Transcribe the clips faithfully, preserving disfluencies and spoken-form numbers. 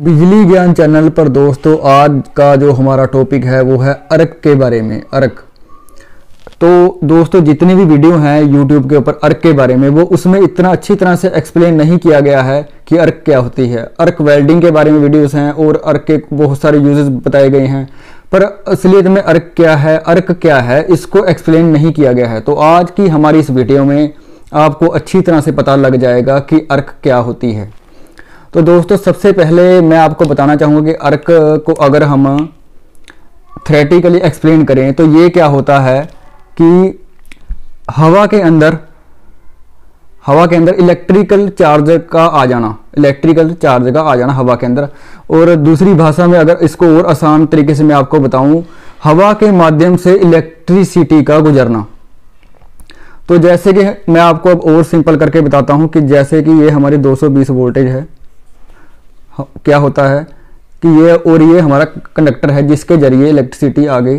बिजली ज्ञान चैनल पर दोस्तों आज का जो हमारा टॉपिक है वो है अर्क के बारे में। अर्क तो दोस्तों जितनी भी वीडियो हैं यूट्यूब के ऊपर अर्क के बारे में वो उसमें इतना अच्छी तरह से एक्सप्लेन नहीं किया गया है कि अर्क क्या होती है। अर्क वेल्डिंग के बारे में वीडियोस हैं और अर्क के बहुत सारे यूजेस बताए गए हैं, पर असलियत में अर्क क्या है, अर्क क्या है इसको एक्सप्लेन नहीं किया गया है। तो आज की हमारी इस वीडियो में आपको अच्छी तरह से पता लग जाएगा कि अर्क क्या होती है। तो दोस्तों सबसे पहले मैं आपको बताना चाहूँगा कि अर्क को अगर हम थ्योरेटिकली एक्सप्लेन करें तो ये क्या होता है कि हवा के अंदर हवा के अंदर इलेक्ट्रिकल चार्ज का आ जाना इलेक्ट्रिकल चार्ज का आ जाना हवा के अंदर। और दूसरी भाषा में अगर इसको और आसान तरीके से मैं आपको बताऊं, हवा के माध्यम से इलेक्ट्रिसिटी का गुजरना। तो जैसे कि मैं आपको अब और सिंपल करके बताता हूँ कि जैसे कि ये हमारी दो सौ बीस वोल्टेज है, क्या होता है कि ये और ये हमारा कंडक्टर है जिसके जरिए इलेक्ट्रिसिटी आगे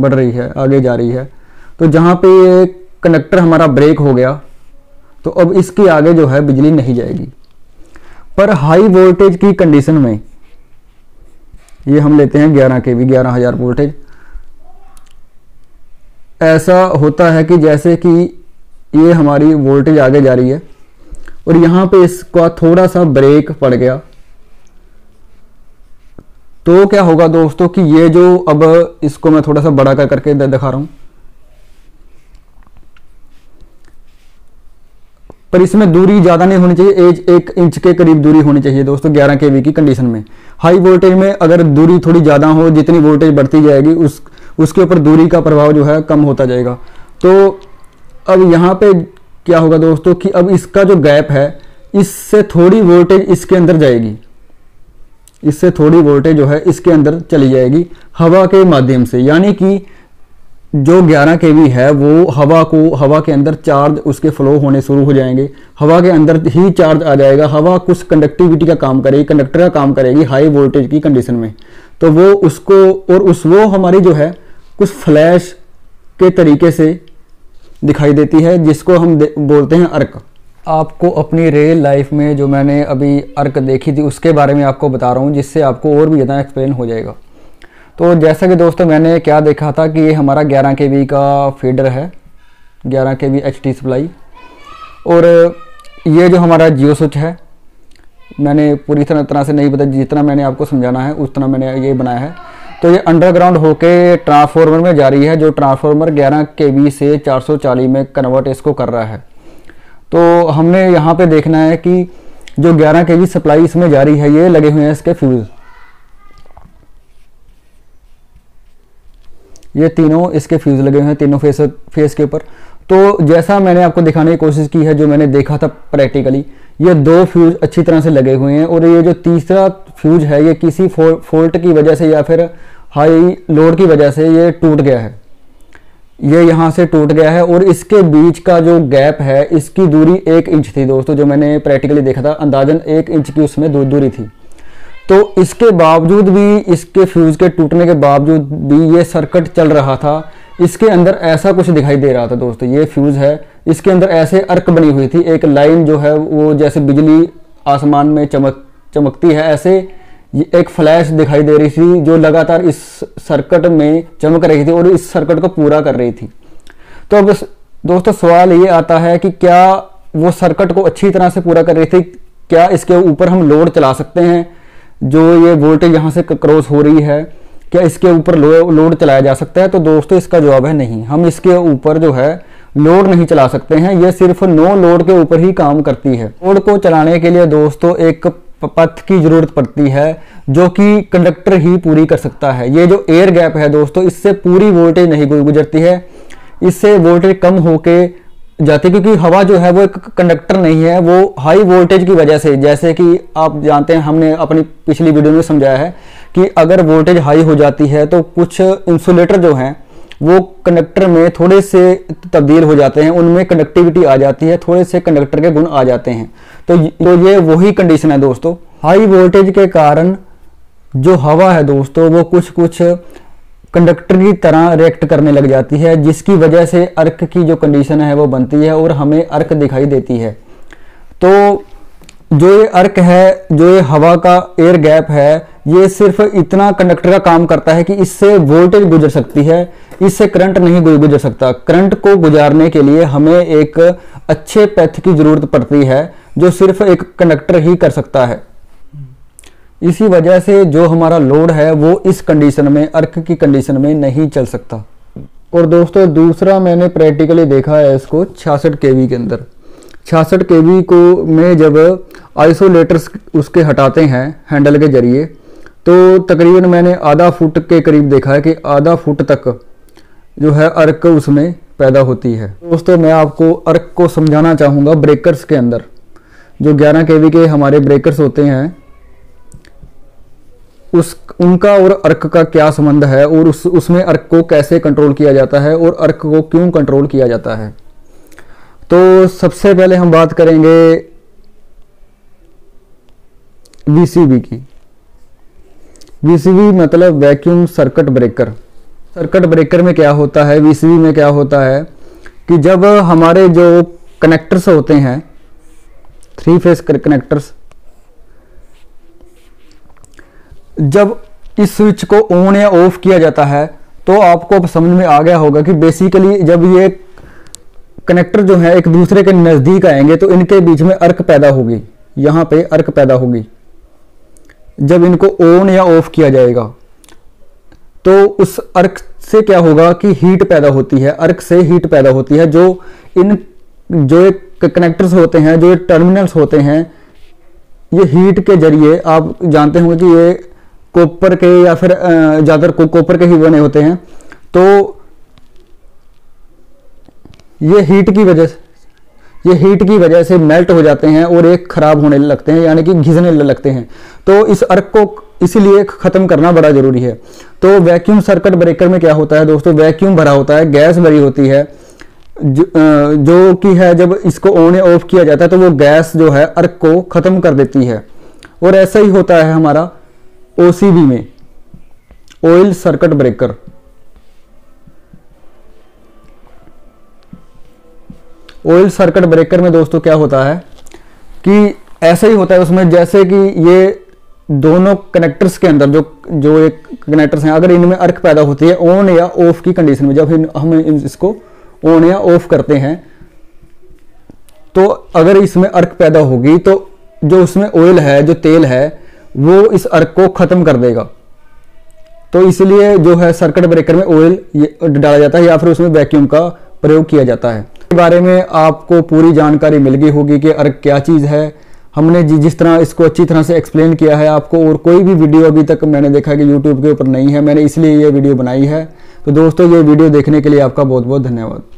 बढ़ रही है, आगे जा रही है। तो जहाँ पे ये कंडक्टर हमारा ब्रेक हो गया तो अब इसके आगे जो है बिजली नहीं जाएगी। पर हाई वोल्टेज की कंडीशन में ये हम लेते हैं ग्यारह केवी, ग्यारह हजार वोल्टेज। ऐसा होता है कि जैसे कि ये हमारी वोल्टेज आगे जा रही है और यहाँ पे इसका थोड़ा सा ब्रेक पड़ गया तो क्या होगा दोस्तों कि ये जो, अब इसको मैं थोड़ा सा बड़ा कर करके दिखा रहा हूं, पर इसमें दूरी ज्यादा नहीं होनी चाहिए, एक, एक इंच के करीब दूरी होनी चाहिए दोस्तों ग्यारह केवी की कंडीशन में। हाई वोल्टेज में अगर दूरी थोड़ी ज्यादा हो, जितनी वोल्टेज बढ़ती जाएगी उस उसके ऊपर दूरी का प्रभाव जो है कम होता जाएगा। तो अब यहाँ पे क्या होगा दोस्तों कि अब इसका जो गैप है इससे थोड़ी वोल्टेज इसके अंदर जाएगी, इससे थोड़ी वोल्टेज जो है इसके अंदर चली जाएगी हवा के माध्यम से। यानी कि जो ग्यारह केवी है वो हवा को हवा के अंदर चार्ज उसके फ्लो होने शुरू हो जाएंगे, हवा के अंदर ही चार्ज आ जाएगा। हवा कुछ कंडक्टिविटी का काम करेगी, कंडक्टर का काम करेगी हाई वोल्टेज की कंडीशन में। तो वो उसको और उस वो हमारी जो है कुछ फ्लैश के तरीके से दिखाई देती है जिसको हम बोलते हैं अर्क। आपको अपनी रियल लाइफ में जो मैंने अभी अर्क देखी थी उसके बारे में आपको बता रहा हूँ, जिससे आपको और भी ज़्यादा एक्सप्लेन हो जाएगा। तो जैसा कि दोस्तों मैंने क्या देखा था कि ये हमारा ग्यारह केवी का फीडर है, ग्यारह केवी एचटी सप्लाई, और ये जो हमारा जियो स्विच है, मैंने पूरी तरह तरह से नहीं पता, जितना मैंने आपको समझाना है उतना मैंने ये बनाया है। तो ये अंडरग्राउंड होके ट्रांसफार्मर में जा रही है, जो ट्रांसफार्मर ग्यारह केवी से चार सौ चालीस में कन्वर्ट इसको कर रहा है। तो हमने यहाँ पे देखना है कि जो ग्यारह केवी सप्लाई इसमें जा रही है, ये लगे हुए हैं इसके फ्यूज, ये तीनों इसके फ्यूज लगे हुए हैं तीनों फेस फेस के ऊपर। तो जैसा मैंने आपको दिखाने की कोशिश की है, जो मैंने देखा था प्रैक्टिकली, ये दो फ्यूज अच्छी तरह से लगे हुए हैं और ये जो तीसरा फ्यूज है ये किसी फो, फोल्ट की वजह से या फिर हाई लोड की वजह से ये टूट गया है, ये यहाँ से टूट गया है। और इसके बीच का जो गैप है इसकी दूरी एक इंच थी दोस्तों, जो मैंने प्रैक्टिकली देखा था अंदाजन एक इंच की उसमें दूरी थी। तो इसके बावजूद भी, इसके फ्यूज़ के टूटने के बावजूद भी ये सर्किट चल रहा था। इसके अंदर ऐसा कुछ दिखाई दे रहा था दोस्तों, ये फ्यूज़ है, इसके अंदर ऐसे अर्क बनी हुई थी, एक लाइन जो है वो जैसे बिजली आसमान में चमक चमकती है ऐसे एक फ्लैश दिखाई दे रही थी जो लगातार इस सर्किट में चमक रही थी और इस सर्किट को पूरा कर रही थी। तो अब दोस्तों सवाल ये आता है कि क्या वो सर्किट को अच्छी तरह से पूरा कर रही थी, क्या इसके ऊपर हम लोड चला सकते हैं, जो ये वोल्टेज यहाँ से क्रॉस हो रही है, क्या इसके ऊपर लो, लोड चलाया जा सकता है? तो दोस्तों इसका जवाब है नहीं, हम इसके ऊपर जो है लोड नहीं चला सकते हैं, यह सिर्फ नो लोड के ऊपर ही काम करती है। लोड को चलाने के लिए दोस्तों एक पथ की जरूरत पड़ती है जो कि कंडक्टर ही पूरी कर सकता है। ये जो एयर गैप है दोस्तों इससे पूरी वोल्टेज नहीं गुजरती है, इससे वोल्टेज कम होके जाती है, क्योंकि हवा जो है वो एक कंडक्टर नहीं है, वो हाई वोल्टेज की वजह से, जैसे कि आप जानते हैं हमने अपनी पिछली वीडियो में समझाया है कि अगर वोल्टेज हाई हो जाती है तो कुछ इंसुलेटर जो हैं वो कंडक्टर में थोड़े से तब्दील हो जाते हैं, उनमें कंडक्टिविटी आ जाती है, थोड़े से कंडक्टर के गुण आ जाते हैं। तो तो ये वही कंडीशन है दोस्तों। हाई वोल्टेज के कारण जो हवा है दोस्तों वो कुछ कुछ कंडक्टर की तरह रिएक्ट करने लग जाती है, जिसकी वजह से अर्क की जो कंडीशन है वो बनती है और हमें अर्क दिखाई देती है। तो जो ये अर्क है, जो ये हवा का एयर गैप है, ये सिर्फ इतना कंडक्टर का काम करता है कि इससे वोल्टेज गुजर सकती है, इससे करंट नहीं गुजर सकता। करंट को गुजारने के लिए हमें एक अच्छे पैथ की जरूरत पड़ती है जो सिर्फ एक कंडक्टर ही कर सकता है। इसी वजह से जो हमारा लोड है वो इस कंडीशन में, अर्क की कंडीशन में नहीं चल सकता। और दोस्तों दूसरा मैंने प्रैक्टिकली देखा है इसको छियासठ केवी के अंदर। छियासठ केवी को में जब आइसोलेटर्स उसके हटाते हैं हैंडल के जरिए, तो तकरीबन मैंने आधा फुट के करीब देखा है कि आधा फुट तक जो है अर्क उसमें पैदा होती है। दोस्तों मैं आपको अर्क को समझाना चाहूँगा ब्रेकर्स के अंदर। जो ग्यारह केवी के हमारे ब्रेकर्स होते हैं उस उनका और अर्क का क्या संबंध है, और उस उसमें अर्क को कैसे कंट्रोल किया जाता है, और अर्क को क्यों कंट्रोल किया जाता है। तो सबसे पहले हम बात करेंगे वीसीबी की। वीसीबी मतलब vacuum circuit breaker. Circuit breaker में क्या होता है, वीसीबी में क्या होता है कि जब हमारे जो कनेक्टर्स होते हैं, थ्री फेज कनेक्टर्स, जब इस स्विच को ऑन या ऑफ किया जाता है तो आपको समझ में आ गया होगा कि बेसिकली जब ये कनेक्टर जो है एक दूसरे के नज़दीक आएंगे तो इनके बीच में अर्क पैदा होगी। यहाँ पे अर्क पैदा होगी जब इनको ऑन या ऑफ किया जाएगा। तो उस अर्क से क्या होगा कि हीट पैदा होती है, अर्क से हीट पैदा होती है। जो इन जो कनेक्टर्स होते हैं, जो टर्मिनल्स होते हैं, ये हीट के जरिए, आप जानते होंगे कि ये कॉपर के या फिर ज़्यादातर को, कॉपर के ही बने होते हैं, तो ये हीट की वजह से ये हीट की वजह से मेल्ट हो जाते हैं और एक खराब होने लगते हैं, यानी कि घिसने लगते हैं। तो इस अर्क को इसीलिए ख़त्म करना बड़ा ज़रूरी है। तो वैक्यूम सर्किट ब्रेकर में क्या होता है दोस्तों, वैक्यूम भरा होता है, गैस भरी होती है, जो, जो कि है जब इसको ऑन या ऑफ किया जाता है तो वो गैस जो है अर्क को ख़त्म कर देती है। और ऐसा ही होता है हमारा ओसीबी में, oil circuit breaker. Oil circuit breaker में दोस्तों क्या होता है कि ऐसा ही होता है उसमें, जैसे कि ये दोनों कनेक्टर्स के अंदर जो जो एक कनेक्टर्स हैं, अगर इनमें अर्क पैदा होती है ऑन या ऑफ की कंडीशन में, जब हम इसको ऑन या ऑफ करते हैं तो अगर इसमें अर्क पैदा होगी तो जो उसमें ऑयल है, जो तेल है, वो इस अर्क को ख़त्म कर देगा। तो इसलिए जो है सर्किट ब्रेकर में ऑयल डाला जाता है या फिर उसमें वैक्यूम का प्रयोग किया जाता है। के बारे में आपको पूरी जानकारी मिल गई होगी कि अर्क क्या चीज़ है। हमने जिस तरह इसको अच्छी तरह से एक्सप्लेन किया है आपको, और कोई भी वीडियो अभी तक मैंने देखा कि यूट्यूब के ऊपर नहीं है, मैंने इसलिए ये वीडियो बनाई है। तो दोस्तों ये वीडियो देखने के लिए आपका बहुत बहुत धन्यवाद।